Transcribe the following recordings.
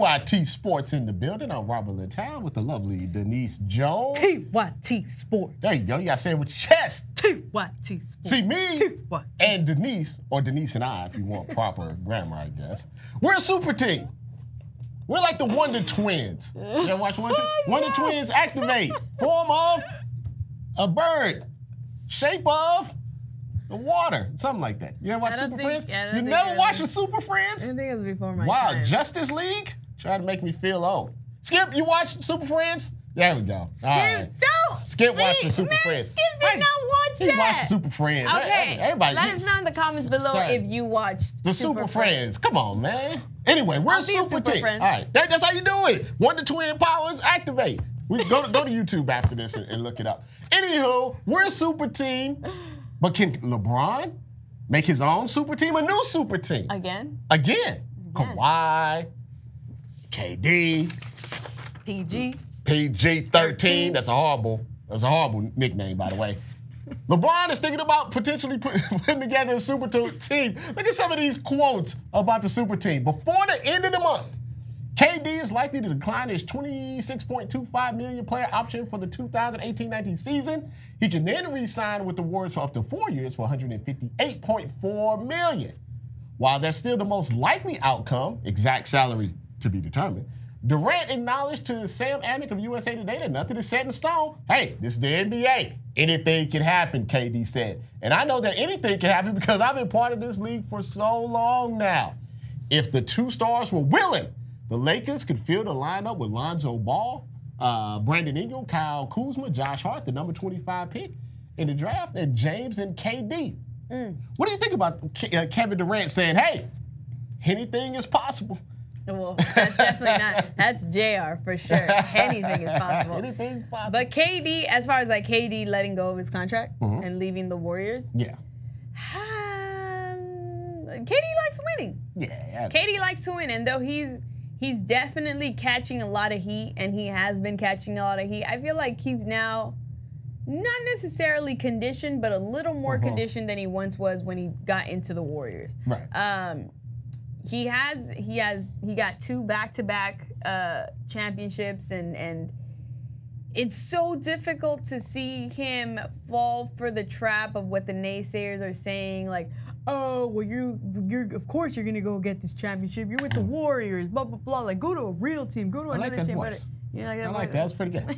TYT Sports in the building. I'm Robert Littal with the lovely Denise Jones. TYT Sports. There you go. You got to say it with your chest. TYT Sports. See me and Denise, or Denise and I, if you want proper grammar, I guess. We're a super team. We're like the Wonder Twins. You ever watch Wonder Twins? Wonder Twins activate. Form of a bird. Shape of the water, something like that. You ever watch Super Friends? You never watch the Super Friends? I think it was before my time. Wow, Justice League? Try to make me feel old. Skip, you watch Super Friends? There we go. Skip, don't. Skip watched the Super Friends. Skip did not watch that. He watched the Super Friends. Okay, everybody. Let us know in the comments below if you watched the Super Friends. Come on, man. Anyway, we're a super team. All right, that's how you do it. Wonder Twin powers activate. We go to YouTube after this and look it up. Anywho, we're a super team. But can LeBron make his own super team, a new super team? Again. Kawhi, KD. PG. PG-13. That's a horrible nickname, by the way. LeBron is thinking about potentially putting together a super team. Look at some of these quotes about the super team. Before the end of the month, KD is likely to decline his $26.25 million player option for the 2018-19 season. He can then re-sign with the Warriors for up to 4 years for $158.4 million. While that's still the most likely outcome, exact salary to be determined, Durant acknowledged to Sam Amick of USA Today that nothing is set in stone. Hey, this is the NBA. Anything can happen, KD said. And I know that anything can happen because I've been part of this league for so long now. If the two stars were willing, the Lakers could field a lineup with Lonzo Ball, Brandon Ingram, Kyle Kuzma, Josh Hart, the number 25 pick in the draft, and James and KD. What do you think about Kevin Durant saying, hey, anything is possible? Well, that's definitely not. That's JR for sure. Anything is possible. Anything's possible. But KD, as far as like KD letting go of his contract and leaving the Warriors. Yeah. KD likes winning. Yeah. KD likes to win, and though he's definitely catching a lot of heat, and he has been catching a lot of heat. I feel like he's now not necessarily conditioned, but a little more conditioned than he once was when he got into the Warriors. Right. He got two back-to-back championships, and it's so difficult to see him fall for the trap of what the naysayers are saying, like, oh, well, of course you're gonna go get this championship. You're with the Warriors, blah blah blah. Like, go to a real team, go to another team. You know, like that I like that. That's pretty good.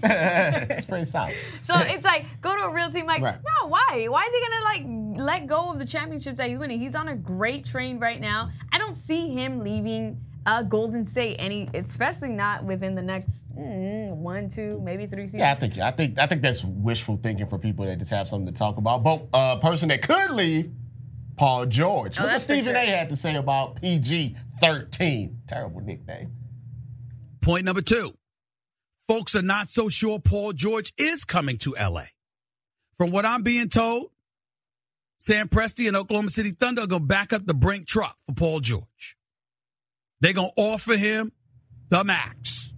It's pretty solid. So it's like, go to a real team. Like, no, why? Why is he gonna like let go of the championships that he's winning? He's on a great train right now. I don't see him leaving Golden State, especially not within the next 1, 2, maybe 3 seasons. Yeah, I think that's wishful thinking for people that just have something to talk about. But a person that could leave. Paul George. Look what Stephen A had to say about PG-13. Terrible nickname. Point number 2. Folks are not so sure Paul George is coming to L.A. From what I'm being told, Sam Presti and Oklahoma City Thunder are going to back up the Brink truck for Paul George. They're going to offer him the max.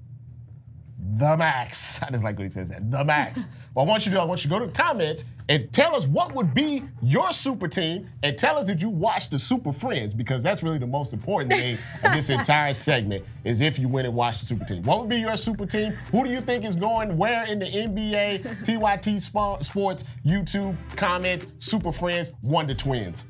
The max. I just like when he says that. The max. Well, I want you to go to the comments and tell us what would be your super team, and tell us did you watch the Super Friends, because that's really the most important thing of this entire segment is if you went and watched the super team. What would be your super team? Who do you think is going where in the NBA? TYT Sports, YouTube, comments, Super Friends, Wonder Twins.